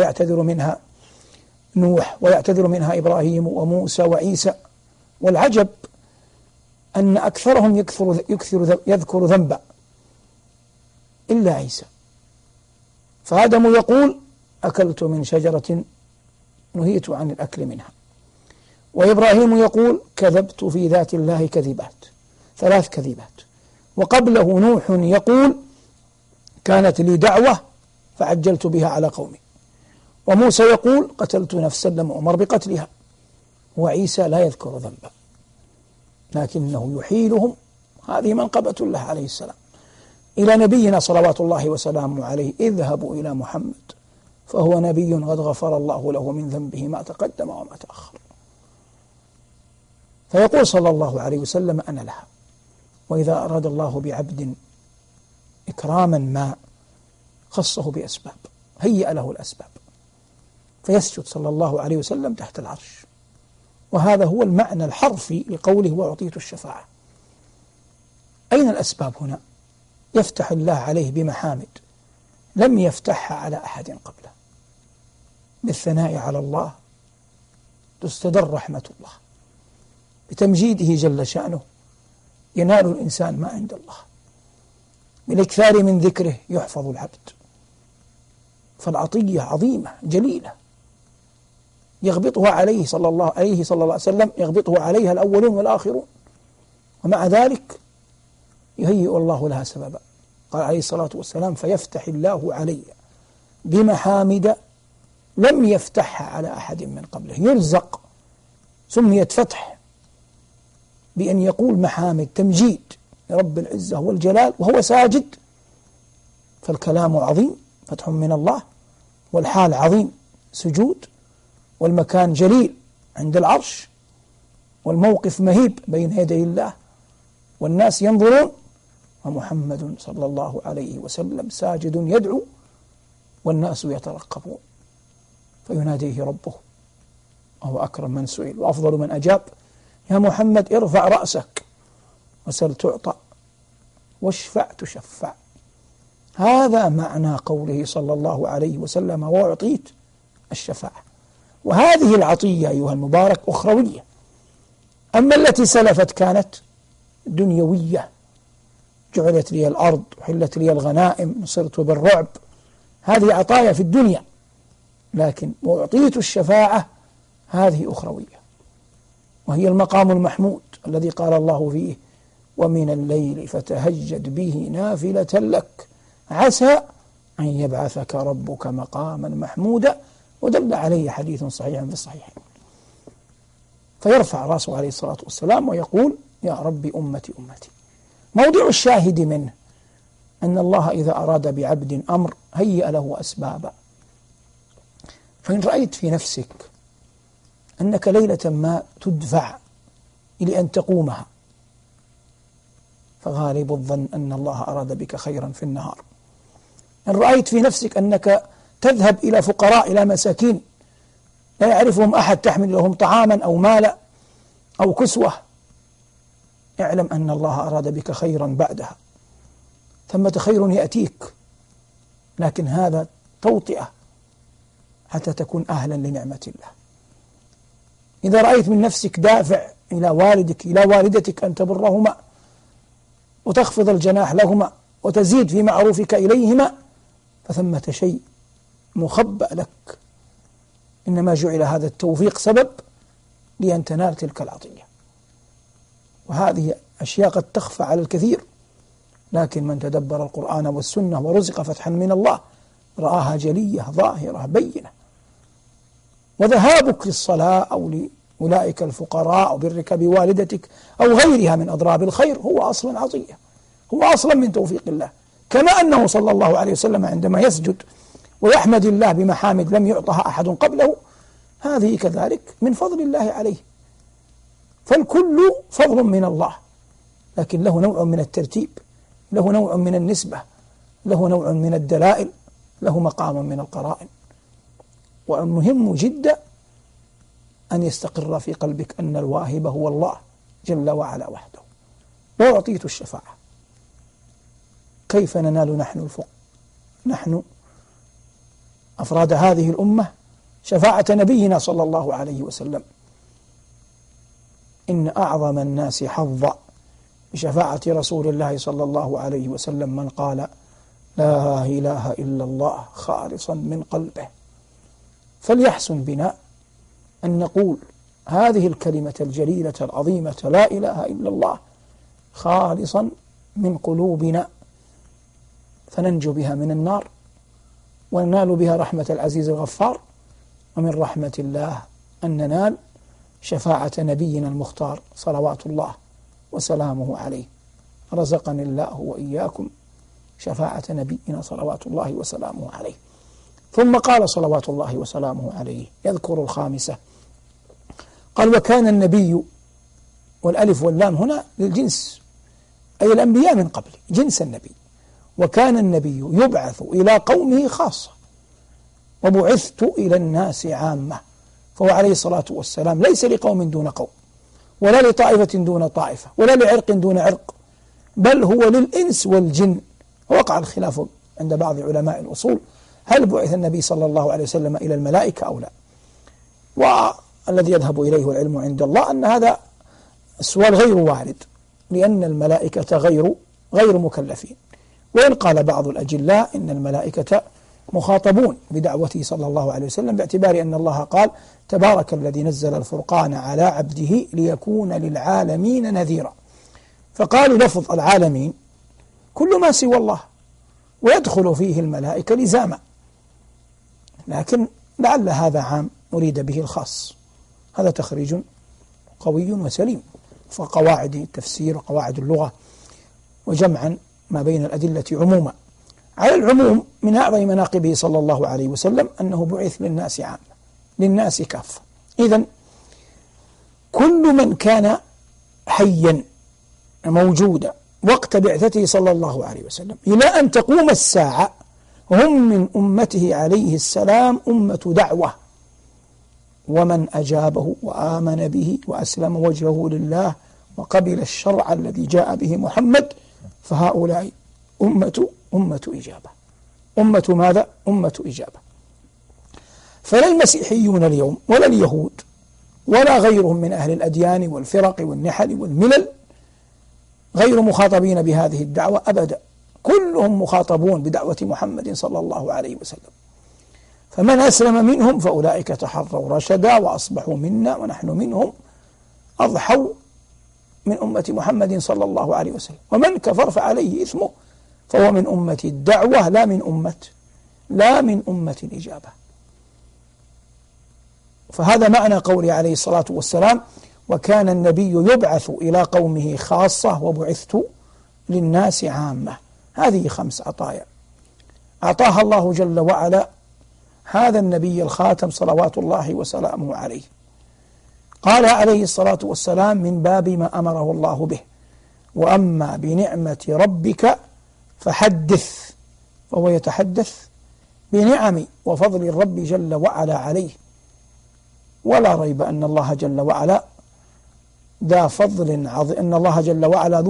يعتذر منها نوح ويعتذر منها إبراهيم وموسى وعيسى. والعجب أن أكثرهم يذكر ذنبا إلا عيسى. فآدم يقول أكلت من شجرة نهيت عن الأكل منها، وإبراهيم يقول كذبت في ذات الله كذبات، 3 كذبات. وقبله نوح يقول كانت لي دعوة فعجلت بها على قومي، وموسى يقول قتلت نفسا لم أمر بقتلها، وعيسى لا يذكر ذنبا لكنه يحيلهم. هذه منقبة الله عليه السلام إلى نبينا صلوات الله وسلامه عليه: اذهبوا إلى محمد فهو نبي قد غفر الله له من ذنبه ما تقدم وما تأخر. فيقول صلى الله عليه وسلم: أنا لها. وإذا أراد الله بعبد إكراما ما خصه بأسباب، هيأ له الأسباب، فيسجد صلى الله عليه وسلم تحت العرش. وهذا هو المعنى الحرفي لقوله: وأعطيت الشفاعة. أين الأسباب هنا؟ يفتح الله عليه بمحامد لم يفتحها على أحد قبله. بالثناء على الله تستدر رحمة الله، بتمجيده جل شأنه ينال الإنسان ما عند الله، بالإكثار من ذكره يحفظ العبد. فالعطية عظيمة جليلة يغبطها عليه صلى الله عليه وسلم، يغبطه عليها الأولون والآخرون، ومع ذلك يهيئ الله لها سببا. قال عليه الصلاة والسلام: فيفتح الله علي بمحامد لم يفتحها على أحد من قبله. يرزق، سميت فتح بأن يقول محامد، تمجيد لرب العزة والجلال وهو ساجد. فالكلام عظيم، فتح من الله، والحال عظيم، سجود، والمكان جليل عند العرش، والموقف مهيب بين يدي الله، والناس ينظرون، ومحمد صلى الله عليه وسلم ساجد يدعو والناس يترقبون. فيناديه ربه وهو أكرم من سئل وأفضل من أجاب: يا محمد ارفع رأسك وسل تعطى واشفع تشفع. هذا معنى قوله صلى الله عليه وسلم: وأعطيت الشفاعة. وهذه العطية أيها المبارك أخروية، أما التي سلفت كانت دنيوية: جعلت لي الأرض، حلت لي الغنائم، نصرت بالرعب. هذه عطايا في الدنيا، لكن وأعطيت الشفاعة هذه أخروية، وهي المقام المحمود الذي قال الله فيه: ومن الليل فتهجد به نافلة لك عسى أن يبعثك ربك مقاما محمودا. ودل عليه حديث صحيح في الصحيحين. فيرفع رأسه عليه الصلاة والسلام ويقول: يا ربي أمتي أمتي. موضع الشاهد منه أن الله إذا أراد بعبد أمر هيأ له أسبابا. فإن رأيت في نفسك أنك ليلة ما تدفع إلى أن تقومها، فغالب الظن أن الله أراد بك خيرا في النهار. إن رأيت في نفسك أنك تذهب إلى فقراء، إلى مساكين لا يعرفهم أحد، تحمل لهم طعاما أو مالا أو كسوة، اعلم أن الله أراد بك خيرا بعدها. ثمة خير يأتيك، لكن هذا توطئة حتى تكون أهلا لنعمة الله. إذا رأيت من نفسك دافع إلى والدك إلى والدتك أن تبرهما وتخفض الجناح لهما وتزيد في معروفك إليهما، فثمة شيء مخبأ لك، إنما جعل هذا التوفيق سبب لأن تنال تلك العطية. وهذه أشياء قد تخفى على الكثير، لكن من تدبر القرآن والسنة ورزق فتحا من الله رآها جلية ظاهرة بينة. وذهابك للصلاة أو لأولئك الفقراء أو برك بوالدتك أو غيرها من أضراب الخير هو أصلا عطية، هو أصلا من توفيق الله. كما أنه صلى الله عليه وسلم عندما يسجد ويحمد الله بمحامد لم يعطها أحد قبله، هذه كذلك من فضل الله عليه. فالكل فضل من الله، لكن له نوع من الترتيب، له نوع من النسبة، له نوع من الدلائل، له مقام من القرائن. والمهم جدا أن يستقر في قلبك أن الواهب هو الله جل وعلا وحده. وأعطيت الشفاعة. كيف ننال نحن أفراد هذه الأمة شفاعة نبينا صلى الله عليه وسلم. إن أعظم الناس حظا بشفاعة رسول الله صلى الله عليه وسلم من قال لا إله إلا الله خالصا من قلبه. فليحسن بنا أن نقول هذه الكلمة الجليلة العظيمة لا إله إلا الله خالصا من قلوبنا، فننجو بها من النار وننال بها رحمة العزيز الغفار، ومن رحمة الله أن ننال شفاعة نبينا المختار صلوات الله وسلامه عليه. رزقني الله وإياكم شفاعة نبينا صلوات الله وسلامه عليه. ثم قال صلوات الله وسلامه عليه يذكر الخامسة، قال وكان النبي، والألف واللام هنا للجنس أي الأنبياء من قبل، جنس النبي. وكان النبي يبعث إلى قومه خاصة، وبعثت إلى الناس عامة. فهو عليه الصلاة والسلام ليس لقوم دون قوم، ولا لطائفة دون طائفة، ولا لعرق دون عرق، بل هو للإنس والجن. وقع الخلاف عند بعض علماء الأصول هل بعث النبي صلى الله عليه وسلم إلى الملائكة أو لا، والذي يذهب إليه العلم عند الله أن هذا السؤال غير وارد، لأن الملائكة غير مكلفين. وإن قال بعض الأجلاء إن الملائكة مخاطبون بدعوته صلى الله عليه وسلم، باعتبار أن الله قال تبارك الذي نزل الفرقان على عبده ليكون للعالمين نذيرا، فقالوا لفظ العالمين كل ما سوى الله، ويدخل فيه الملائكة لزاما، لكن لعل هذا عام أريد به الخاص. هذا تخريج قوي وسليم، فقواعد التفسير وقواعد اللغة وجمعا ما بين الأدلة عموما. على العموم من أعظم مناقبه صلى الله عليه وسلم أنه بعث للناس عامة، للناس كافة. إذن كل من كان حيا موجودا وقت بعثته صلى الله عليه وسلم إلى أن تقوم الساعة هم من أمته عليه السلام أمة دعوة، ومن أجابه وآمن به وأسلم وجهه لله وقبل الشرع الذي جاء به محمد فهؤلاء أمة إجابة. أمة ماذا؟ أمة إجابة. فلا المسيحيون اليوم ولا اليهود ولا غيرهم من أهل الأديان والفرق والنحل والملل غير مخاطبين بهذه الدعوة أبدا، كلهم مخاطبون بدعوة محمد صلى الله عليه وسلم. فمن أسلم منهم فأولئك تحروا رشدا وأصبحوا منا ونحن منهم، أضحوا من أمة محمد صلى الله عليه وسلم. ومن كفر فعليه إثمه، فهو من أمة الدعوة لا من أمة الإجابة. فهذا معنى قوله عليه الصلاة والسلام وكان النبي يبعث إلى قومه خاصة وبعثت للناس عامة. هذه 5 عطايا أعطاها الله جل وعلا هذا النبي الخاتم صلوات الله وسلامه عليه. قال عليه الصلاة والسلام من باب ما أمره الله به، وأما بنعمة ربك فحدث، فهو يتحدث بنعم وفضل الرب جل وعلا عليه. ولا ريب أن الله جل وعلا ذو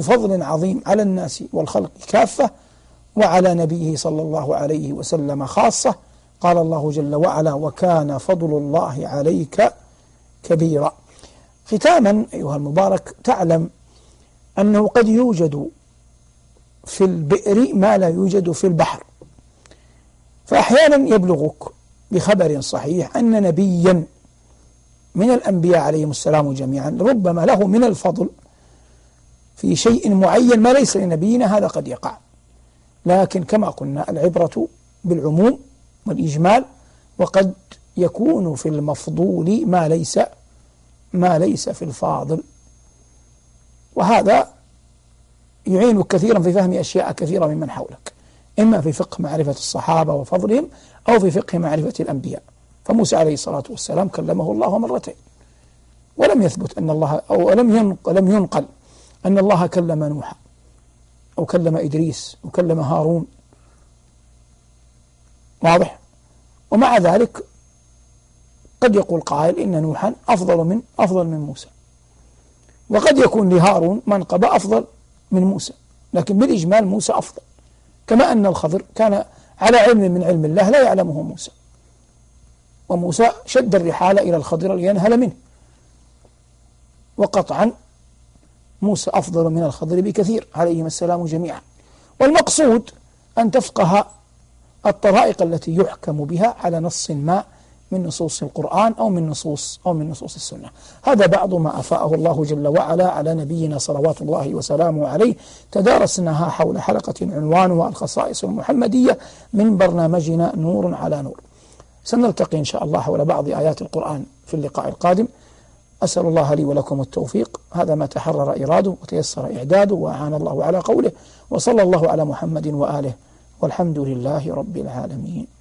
فضل عظيم على الناس والخلق كافة، وعلى نبيه صلى الله عليه وسلم خاصة. قال الله جل وعلا وكان فضل الله عليك كبيرا. ختاما أيها المبارك، تعلم أنه قد يوجد في البئر ما لا يوجد في البحر، فأحيانا يبلغك بخبر صحيح أن نبيا من الأنبياء عليهم السلام جميعا ربما له من الفضل في شيء معين ما ليس لنبينا، هذا قد يقع، لكن كما قلنا العبرة بالعموم والإجمال، وقد يكون في المفضول ما ليس في الفاضل. وهذا يعينك كثيرا في فهم أشياء كثيرة ممن حولك، إما في فقه معرفة الصحابة وفضلهم، أو في فقه معرفة الأنبياء. فموسى عليه الصلاة والسلام كلمه الله مرتين، ولم يثبت أن الله أو لم ينقل أن الله كلم نوح أو كلم إدريس أو كلم هارون، واضح؟ ومع ذلك قد يقول قائل إن نوحا أفضل من موسى، وقد يكون لهارون منقبة أفضل من موسى، لكن بالإجمال موسى أفضل، كما أن الخضر كان على علم من علم الله لا يعلمه موسى، وموسى شد الرحال إلى الخضر لينهل منه، وقطعا موسى أفضل من الخضر بكثير عليهما السلام جميعا. والمقصود أن تفقه الطرائق التي يحكم بها على نص ما من نصوص القرآن أو من نصوص السنة. هذا بعض ما أفاءه الله جل وعلا على نبينا صلوات الله وسلامه عليه، تدارسناها حول حلقة عنوانها الخصائص المحمدية من برنامجنا نور على نور. سنلتقي إن شاء الله حول بعض آيات القرآن في اللقاء القادم. أسأل الله لي ولكم التوفيق. هذا ما تحرر إراده وتيسر إعداده، وأعان الله على قوله، وصلى الله على محمد وآله، والحمد لله رب العالمين.